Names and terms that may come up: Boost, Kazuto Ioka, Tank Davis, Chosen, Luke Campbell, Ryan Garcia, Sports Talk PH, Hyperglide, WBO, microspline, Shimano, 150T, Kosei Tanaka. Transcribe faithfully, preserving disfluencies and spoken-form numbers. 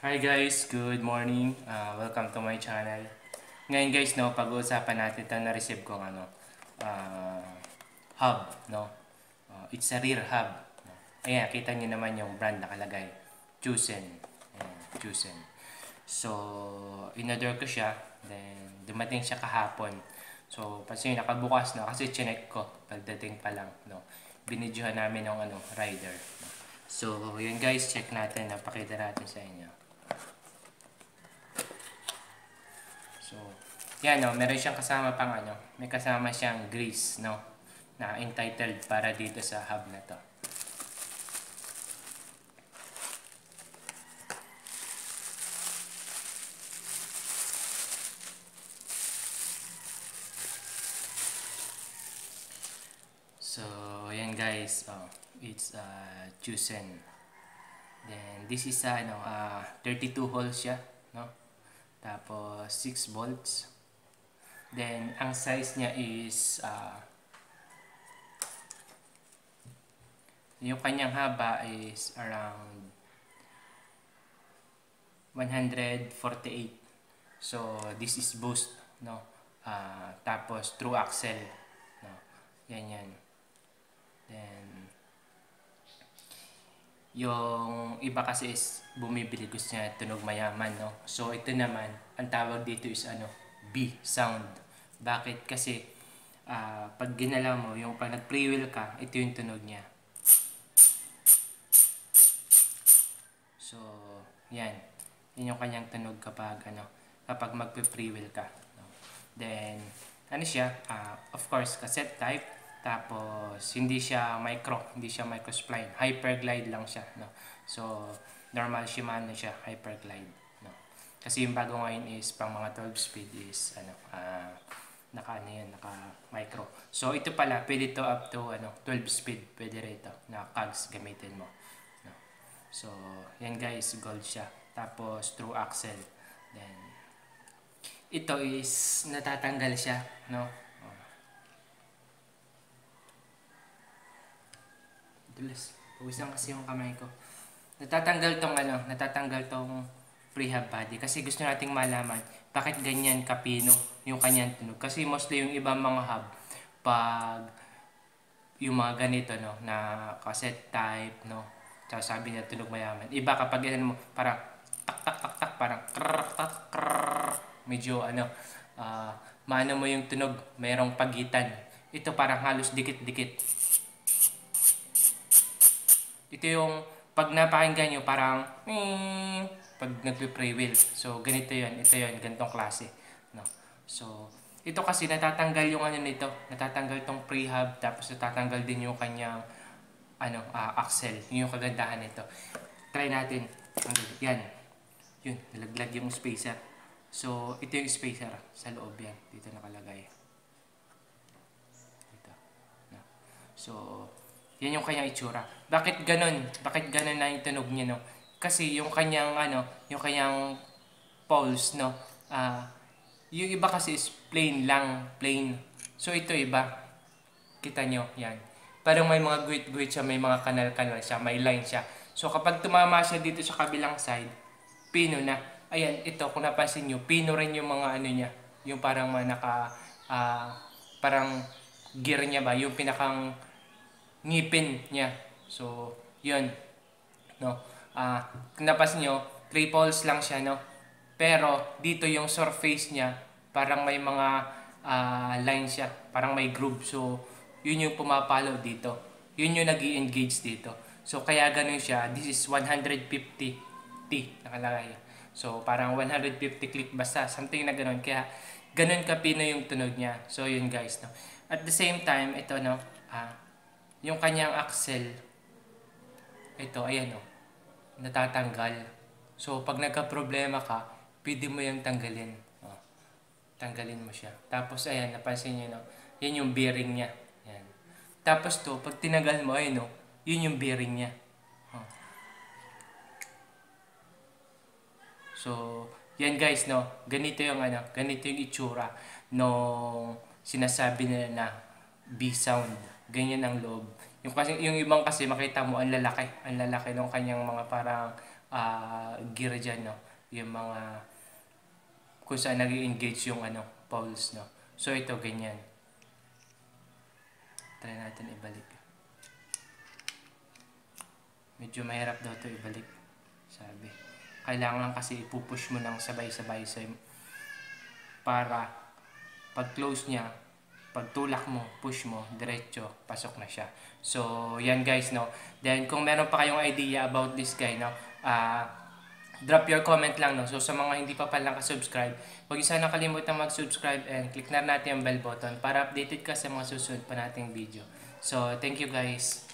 Hi guys, good morning. Uh, welcome to my channel. Ngayon guys, no, pag-uusapan natin 'tong na-receive kong ano, uh, hub, no. Uh, it's a rear hub. Ayan, kita niyo naman yung brand nakalagay. Chosen. Ayan, Chosen. So, in-order ko siya, then dumating siya kahapon. So, kasi nakabukas na kasi chinek ko pagdating pa lang, no. Binidyohan namin ng ano, rider. So, yun guys, check natin, napakita natin sa inyo. So, yan, no, meron siyang kasama pang ano, may kasama siyang grease, no, na entitled para dito sa hub na to. So, yan guys, oh, it's uh, Chosen. Then, this is uh, ano, uh, thirty-two holes siya, no? Tapos six volts. Then ang size niya is uh, yung kanyang haba is around one hundred forty-eight. So this is boost, no? Uh, tapos through axle, no? Yan yan. Then yung iba kasi is bumibili, gusto niya tunog mayaman, no? So ito naman, ang tawag dito is ano, B sound. Bakit? Kasi uh, pag ginala mo, yung pag nag-freewheel ka, ito yung tunog niya. So yan, yun yung kanyang tunog kapag ano, kapag mag-freewheel ka, no? Then ano siya, uh, of course cassette type. Tapos hindi siya micro, hindi siya microspline, hyperglide lang siya, no. So normal Shimano siya, hyperglide, no. Kasi yung bago ngayon is pang mga twelve speed is ano, uh, naka ano yan, naka micro. So ito pala, pwede to up to ano, twelve speed, pwede rin ito na cogs gamitin mo, no. So yan guys, gold siya. Tapos through axle. Then ito is natatanggal siya, no. Uwisan kasi yung kamay ko. Natatanggal tong ano, natatanggal tong prehab body kasi gusto nating malaman bakit ganyan kapino yung kanyang tunog. Kasi mostly yung ibang mga hub, pag yung mga ganito, no, na cassette type, no, sasabi na tunog mayaman. Iba kapag ganyan mo, parang tak tak tak tak, parang krrr, tak krrr, medyo ano, uh, maano mo yung tunog, mayroong pagitan. Ito parang halos dikit-dikit. Ito yung pag napakinggan nyo parang pag nagpe-freewheel. So ganito yun, ito yun, ganitong klase, no. So ito kasi natatanggal yung ano nito, natatanggal tong prehab, tapos natatanggal din yung kanyang ano, uh, axle. Yun yung kagandahan nito. Try natin. Yan. Yun, nalaglag yung spacer. So ito yung spacer sa loob, yan. Dito nakalagay. Dito. No. So yan yung kanyang itsura. Bakit ganun? Bakit ganun na yung tunog niya, no? Kasi yung kanyang ano, yung kanyang poles, no? Uh, yung iba kasi is plain lang, plain. So ito iba. Kita nyo, yan. Parang may mga guhit-guhit siya, may mga kanal-kanal siya, may line siya. So kapag tumama siya dito sa kabilang side, pino na. Ayan, ito, kung napansin nyo, pino rin yung mga ano niya. Yung parang manaka, uh, parang gear niya ba? Yung pinakang ngipin niya. So, yun, no. Ah, uh, kung napansin nyo, three poles lang siya, no. Pero dito yung surface niya, parang may mga uh, lines siya, parang may groove. So, yun yung pumapalo dito. Yun yung nag-i-engage dito. So, kaya ganun siya. This is one hundred fifty T nakalagay. So, parang one hundred fifty click basta, something na ganun. Kaya ganun kapino yung tunog niya. So, yun guys, no. At the same time, ito, no, ah, uh, yung kanyang axle, ito, ayan o, natatanggal. So, pag nagka-problema ka, pwede mo yung tanggalin. O, tanggalin mo siya. Tapos, ayan, napansin nyo, no? Yan yung bearing niya. Ayan. Tapos to, pag tinagal mo, ayan o, yun yung bearing niya. O. So, yan guys, no? Ganito yung, ano, ganito yung itsura nung sinasabi nila na B-sound. Ganyan ang loob. Yung kasi yung ibang kasi makita mo ang lalaki, ang lalaki ng kanyang mga parang uh, gear dyan, no? Yung mga kung saan nag-engage yung ano, poles, no? So ito, ganyan. Try natin ibalik. Medyo mahirap daw ito ibalik, sabi. Kailangan kasi ipupush mo ng sabay-sabay sa para pag-close niya, pagtulak mo, push mo, diretso, pasok na siya. So, yan guys, no? Then, kung meron pa kayong idea about this guy, no? Uh, drop your comment lang, no? So, sa mga hindi pa palang ka-subscribe, huwag yung sana kalimutan mag-subscribe and click na natin yung bell button para updated ka sa mga susunod pa nating video. So, thank you guys!